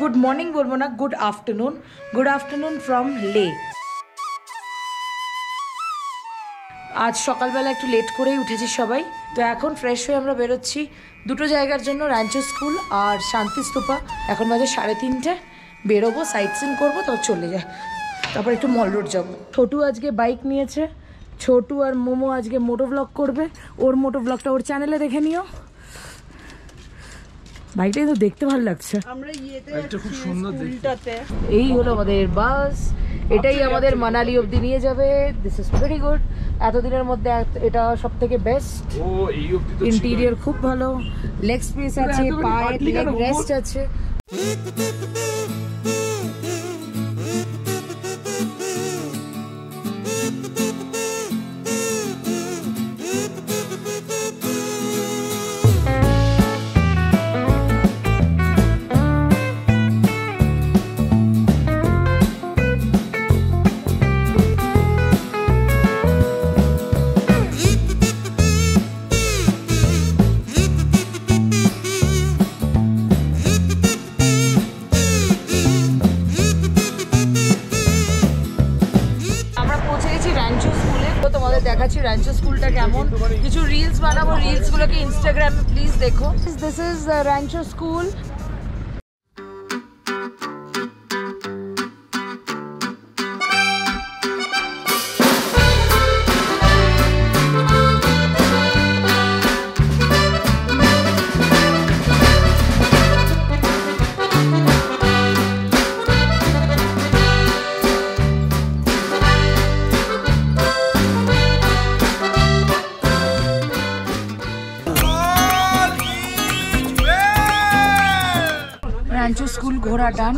Good morning बोलबो ना, good afternoon from ले। आज सकाल बेला एक लेट करेई उठेछि सबाई, तो एखन फ्रेश हये आमरा बेरोच्छि दुटो जायगार जन्य, रैंचो स्कूल और शांति स्तूपा। एखन बाजे 3:30, बेरोबो साइट सीन करबो, तो चले जाई तारपर एकटु मल रोड जाबो। छोटू आज के बाइक नियेछे, छोटू और मोमो आज के मोटो ब्लग करबे, ओर मोटो ब्लगटा ओर चैनेले देखे निओ। বাইকটাই তো দেখতে ভালো লাগছে। আমরা ইয়েতে একটা খুব সুন্দর দেখতে, এই হলো আমাদের বাস, এটাই আমাদের মানালি অবধি নিয়ে যাবে। দিস ইজ ভেরি গুড, এত দিনের মধ্যে এটা সবথেকে বেস্ট। ও এই অবধি তো ইন্টেরিয়র খুব ভালো, লেগ স্পেস আছে, পায়ে লেগ রেস্ট আছে। रैंचो स्कूल केमन किछु रील्स बनाबो, रील्स गुलो के इंस्टाग्राम में प्लीज देखो। This is Rancho school. Rancho school घोरा डान,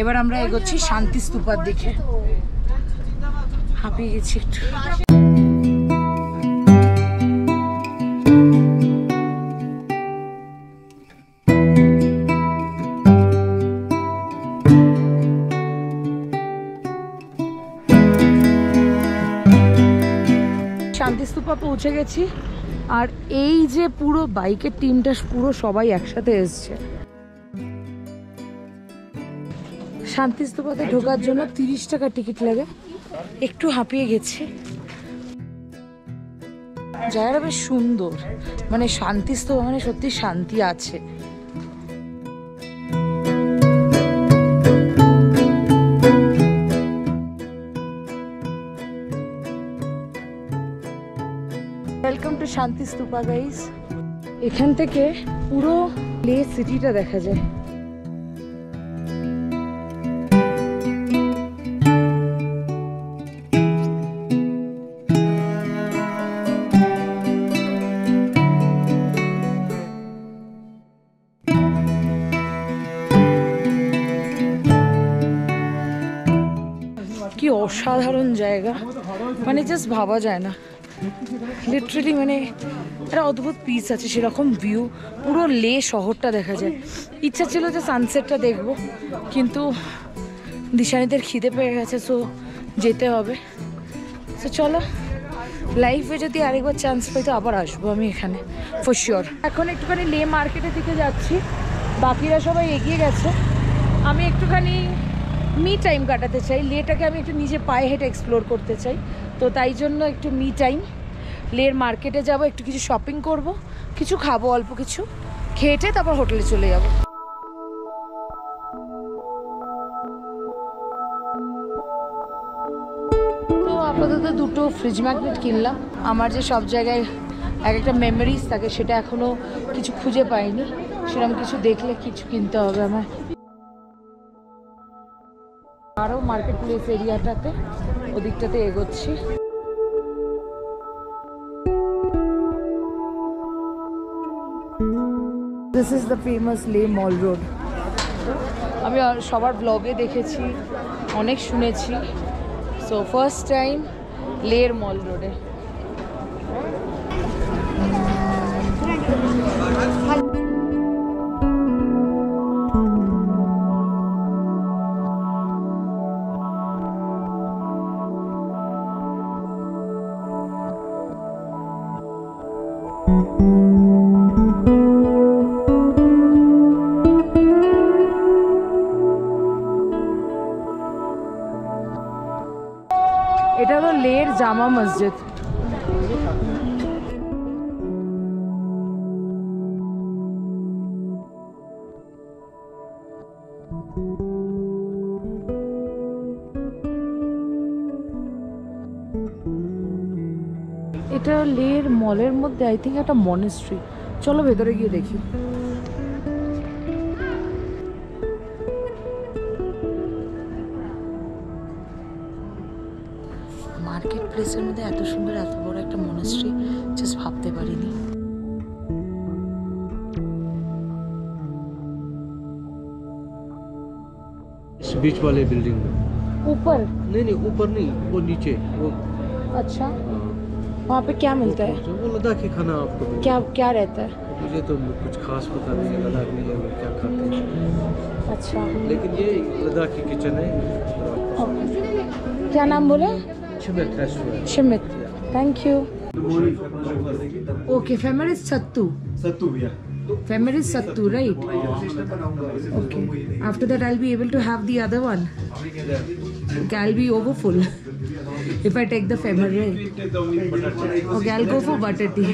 एबार आमरा एगोच्छी शांति स्तूपार दिखे। हापिए गेछी एकटु। शांति स्तूपा पहुंचे गेछी और एई जे पुरो बाइकेर टीमटा पुरो सबाई एकसाथे एसेछे। शांति स्तूपाते ढोकार जोनो 30 टाका टिकिट लागे, एकटू हापिए गेछे। जायगा बेश सुंदर, माने शांति स्तूप माने सत्यि शांति आछे। Welcome to Shanti Stupa guys. एखान थेके पुरो ले सिटीटा देखा जाय। असाधारण जैगा, मैं जस्ट भावा जाए ना, लिटरेलि मैं अद्भुत पीस आछे, सेरकम भिउ पुरो ले शहरटा देखा जाए। इच्छा छिलो जे सानसेटटा देखबो, किन्तु दिशानिदेर खिदे पेये गेछे, सो जेते होबे। सो चलो, लाइफे जोदि आरेकबार चान्स पाई तो आबार आसबो आमि एखाने फर शियोर। एखन एकटुखानि ले मार्केटेर दिके जाচ্ছি, बाकिरा सबाई एगिये गेছে। आमि एकटुखानि मी टाइम काटाते चाहिए, लेटाके आमी एकटु निजे पाए हेंटे एक्सप्लोर करते चाहिए, तो ताई जोन्नो एकटु मी टाइम। लेर मार्केटे जाबो, एकटु किछु शपिंग करबो, किछु खाबो, अल्प किछु खेटे तारपर होटेले चले जाबो। तो आपातत दुटो फ्रिज मैगनेट किनलाम, आमार जे सब जायगाय एक एक मेमोरिज थाके सेटा एखोनो किछु खुंजे पाइनि, सेरकम किछु देखले किछु किनते होबे आमार। आरो मार्केट प्लेस एरियाटाते ओदिकटाते एगोच्छी। दिस इज द फेमस ले मल रोड। आमी सबार ब्लगे देखेछि, अनेक शुनेछि, सो फर्स्ट टाइम लेर मल रोडे। लेह जामा मस्जिद। এটা লেহ মলের মধ্যে আই থিঙ্ক একটা মনেস্ট্রি, চলো ভেতরে গিয়ে দেখি। মার্কেট প্লেসের মধ্যে এত সুন্দর এত বড় একটা মনেস্ট্রি জাস্ট ভাবতে পারিনি। इस बीच वाले बिल्डिंग में ऊपर नहीं ऊपर नहीं वो नीचे वो। अच्छा वहाँ पे क्या मिलता है? वो लद्दाखी खाना आपको क्या क्या रहता है? मुझे तो कुछ खास पता नहीं है लद्दाख में लोग क्या खाते हैं। अच्छा लेकिन ये लद्दाखी किचन है। क्या नाम बोले? शिमित रेस्टोरेंट। शिमित, thank you. ओके फेमरिस सत्तू, सत्तू भैया फेमरिस सत्तू right. Okay after that I will be able to have the other one. Okay I will be overfull if I take the family right. Okay I'll go for butter tea.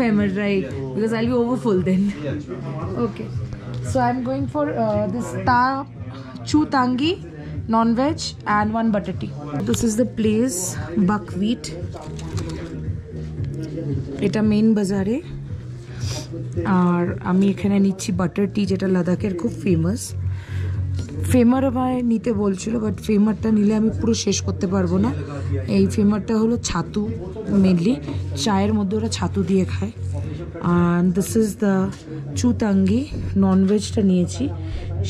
Family right because I'll be overfull then. Okay so I'm going for this ta chu tangi non veg and one butter tea. This is the place Buckwheat. Eta main bazaar e ar ami ekhane nichi butter tea jeta Ladakh er khub famous. ফেমার আমায় নিতে বলছিল but ফেমারটা নিলে আমি পুরো শেষ করতে পারবো না। এই ফেমারটা হলো ছাতু, মেনলি চায়ের মধ্যে ওরা ছাতু দিয়ে খায়। অ্যান্ড দিস ইজ দ্য চুতাঙ্গি, ননভেজটা নিয়েছি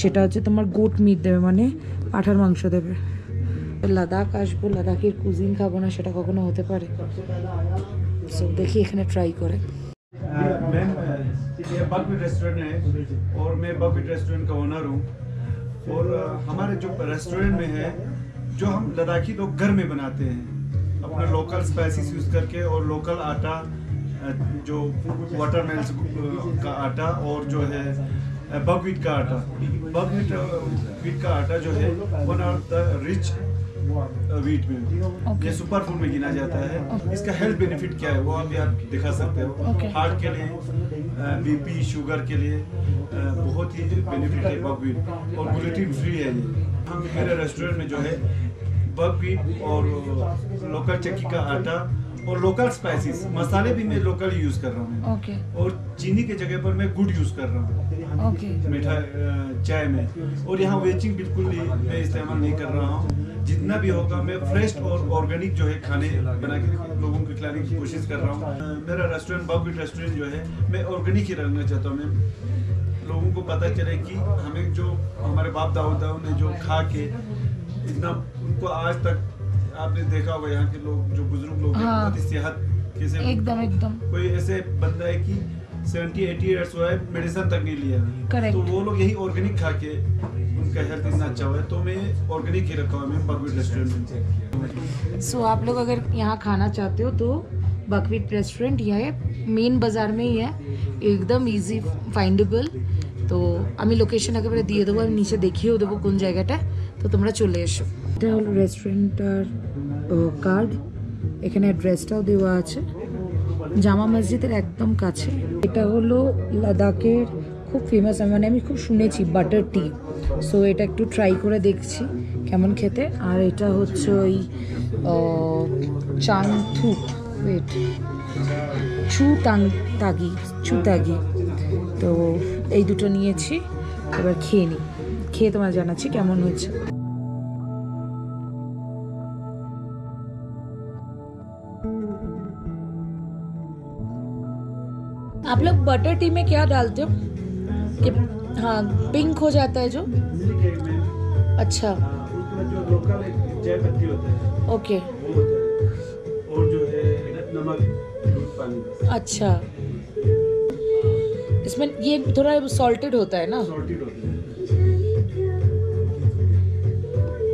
সেটা হচ্ছে তোমার গোট মিট দেবে মানে পাঁঠার মাংস দেবে। লাদাখ আসবো, লাদাখের কুজিন খাবো না সেটা কখনো হতে পারে। সো দেখি এখানে ট্রাই করে। बकवीट रेस्टोरेंट है और मैं बकवीट रेस्टोरेंट का ओनर हूँ और हमारे जो रेस्टोरेंट में है जो हम लद्दाखी लोग घर में बनाते हैं अपने लोकल स्पाइसेस यूज़ करके और लोकल आटा जो वाटरमेलन का आटा और जो है बकवीट का आटा। बकवीट का आटा जो है one of the rich wheat में ये सुपर फूड में गिना जाता है। इसका हेल्थ बेनिफिट क्या है वो आप यहाँ दिखा सकते हो। हार्ट के लिए, बीपी, शुगर के लिए बहुत ही बेनिफिट है बकवीट और ग्लूटेन फ्री है ये। हम मेरे रेस्टोरेंट में जो है बकवीट और लोकल चक्की का आटा और लोकल स्पाइसेस मसाले भी मैं लोकल यूज कर रहा हूँ। okay. और चीनी के जगह पर मैं गुड़ यूज कर रहा हूँ। okay. मीठा चाय में। और यहाँ वेजिंग बिल्कुल मैं इस्तेमाल नहीं कर रहा हूँ। जितना भी होगा मैं फ्रेश और ऑर्गेनिक जो है खाने बना के लोगों को खिलाने की कोशिश कर रहा हूँ। मेरा रेस्टोरेंट बकवीट रेस्टोरेंट जो है मैं ऑर्गेनिक ही रखना चाहता हूँ। मैं लोगों को पता चले कि हमें जो हमारे बाप दादा ने जो खा के इतना उनको आज तक आपने देखा होगा यहाँ के लोग जो बुजुर्ग लोग हैं बहुत ही सेहत कैसे एकदम कोई ऐसे बंदा है कि 70-80 इयर्स हुआ है मेडिसिन तक नहीं लिया है तो वो लोग यही ऑर्गेनिक खा के उनका हेल्थ इतना अच्छा हुआ है। तो मैं ऑर्गेनिक ही रखा हुआ मैं बकवीट रेस्टोरेंट में। सो आप लोग अगर यहाँ खाना चाहते हो तो बकवीट रेस्टोरेंट यह मेन बाजार में ही है, एकदम इजी फाइंडेबल। तो हमें लोकेशन एके दिए देव नीचे देखिए देव कौन जैगाटा तो तुम्हारा चले एसो। এটা হলো রেস্টুরেন্টটার কার্ড, এখানে অ্যাড্রেসটাও দেওয়া আছে জামা মসজিদের একদম কাছে। এটা হলো লাদাখের খুব ফেমাস মানে আমি খুব শুনেছি বাটার টি, সো এটা একটু ট্রাই করে দেখছি কেমন খেতে। আর এটা হচ্ছে ওই চাংথু ওয়েট চু তাগি তো এই দুটো নিয়েছি। এবার খেয়ে নিই, খেয়ে তোমার জানাচ্ছি কেমন হচ্ছে। आप लोग बटर टी में क्या डालते हो? हाँ पिंक हो जाता है जो। अच्छा ओके और जो है नमक दूध पानी। अच्छा इसमें ये थोड़ा सॉल्टेड होता है ना? सॉल्टेड होता है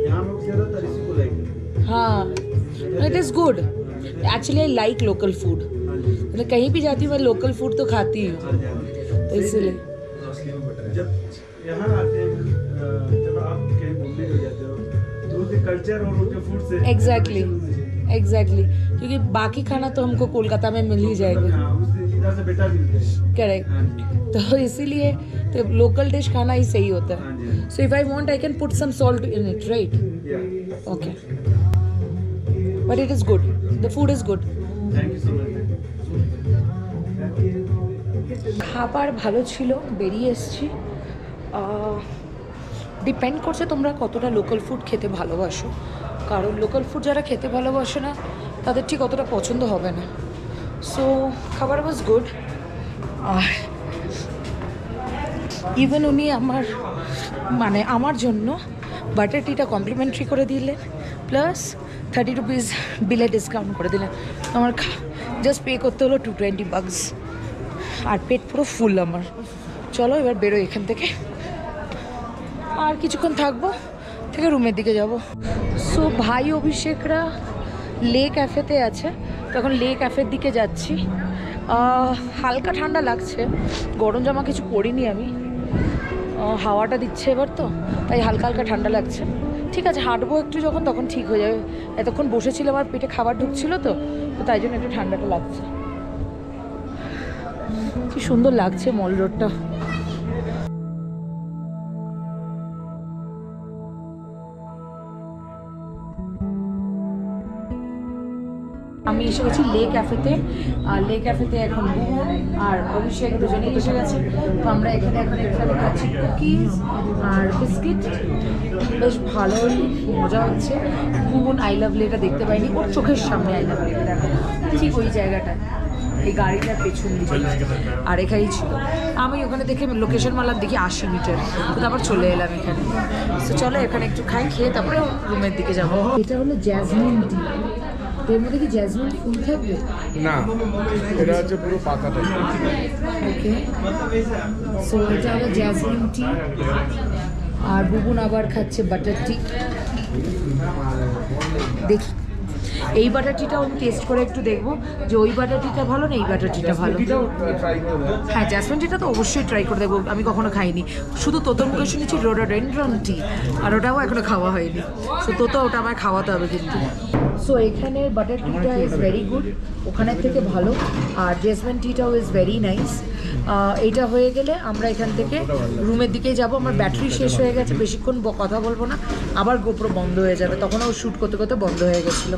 यहाँ लोग ज़्यादातर इसी को लाइक करते हैं। हाँ it is good actually, I like local food. मतलब कहीं भी जाती हूँ मैं लोकल फूड तो खाती हूँ तो इसलिए। जब यहाँ आते हैं जब आप कहीं घूमने जाते हो दूध उनके कल्चर और उनके फूड से। एग्जैक्टली एग्जैक्टली, क्योंकि बाकी खाना तो हमको कोलकाता में मिल ही जाएगा, इधर से बेटा करेक्ट। तो इसीलिए तो लोकल डिश खाना ही सही होता है। So if I want I can put some salt in it, right? Okay, but it is good, the food is good. Thank you so much. খাবার ভালো ছিল, বেরিয়ে এসেছি। ডিপেন্ড করছে তোমরা কতটা লোকাল ফুড খেতে ভালোবাসো, কারণ লোকাল ফুড যারা খেতে ভালোবাসে না তাদের ঠিক অতটা পছন্দ হবে না। সো খাবার ওয়াজ গুড। আর ইভেন উনি আমার মানে আমার জন্য বাটার টিটা কমপ্লিমেন্টারি করে দিলেন, প্লাস 30 रुपीज़ বিলে ডিসকাউন্ট করে দিলেন। আমার জাস্ট পে করতে হলো 220 bucks। আর পেট পুরো ফুল আমার। চলো এবার বেরোই এখান থেকে, আর কিছুক্ষণ থাকবো থেকে রুমের দিকে যাব। সো ভাই অভিষেকরা লে ক্যাফেতে আছে, তখন লে ক্যাফের দিকে যাচ্ছি। হালকা ঠান্ডা লাগছে, গরম জামা কিছু পরিনি আমি, হাওয়াটা দিচ্ছে এবার তো, তাই হালকা হালকা ঠান্ডা লাগছে। ঠিক আছে, হাঁটবো একটু যখন তখন ঠিক হয়ে যাবে। এতক্ষণ বসেছিলাম আর পেটে খাবার ঢুকছিল তো, তাই জন্য একটু ঠান্ডাটা লাগছে। কি সুন্দর লাগছে মল রোডটা। আমি এসে গেছি লে ক্যাফেতে, আর লে ক্যাফেতে এখন আর অভিষেক দুজনেই এসে গেছে। তো আমরা এখানে এখন একসাথে খাচ্ছি কুকিজ আর বিস্কিট, বেশ ভালোই মজা হচ্ছে। গুণ আই লাভ লেটা দেখতে পাইনি, ওর চোখের সামনে আই লাভ লেটা দেখা, ঠিক ওই জায়গাটা, এই গাড়িটার পেছন দিকে আর এখানেই ছিল। আমি ওখানে দেখে লোকেশন মালার দেখি 80 মিটার, তো তারপর চলে এলাম এখানে। তো চলো এখানে একটু খাই, খেয়ে তারপরে রুমের দিকে যাবো। এটা হলো জ্যাসমিন টি। এর মধ্যে কি জ্যাসমিন ফুল থাকবে? না, এটা হচ্ছে পুরো পাতা থাকে। ওকে, সো এটা হলো জ্যাসমিন টি। আর বুবুন আবার খাচ্ছে বাটার টি। দেখি এই বাটার টিটা আমি টেস্ট করে একটু দেখবো যে ওই বাটার টিটা ভালো না এই বাটার টিটা ভালো। হ্যাঁ, জ্যাসমিন টিটা তো অবশ্যই ট্রাই করে দেখবো, আমি কখনো খাইনি। শুধু তোতোর মুখে শুনেছি রোডোডেনড্রন টি, আর ওটাও এখনো খাওয়া হয়নি। সো তোতো ওটা আমায় খাওয়াতে হবে কিন্তু। সো এখানের বাটার টিটা ইজ ভেরি গুড, ওখানের থেকে ভালো। আর জ্যাসমিন টিটাও ইজ ভেরি নাইস। এইটা হয়ে গেলে আমরা এখান থেকে রুমের দিকেই যাব। আমার ব্যাটারি শেষ হয়ে গেছে, বেশিক্ষণ কথা বলবো না, আবার গোপ্রো বন্ধ হয়ে যাবে, তখন ও শ্যুট করতে করতে বন্ধ হয়ে গেছিলো।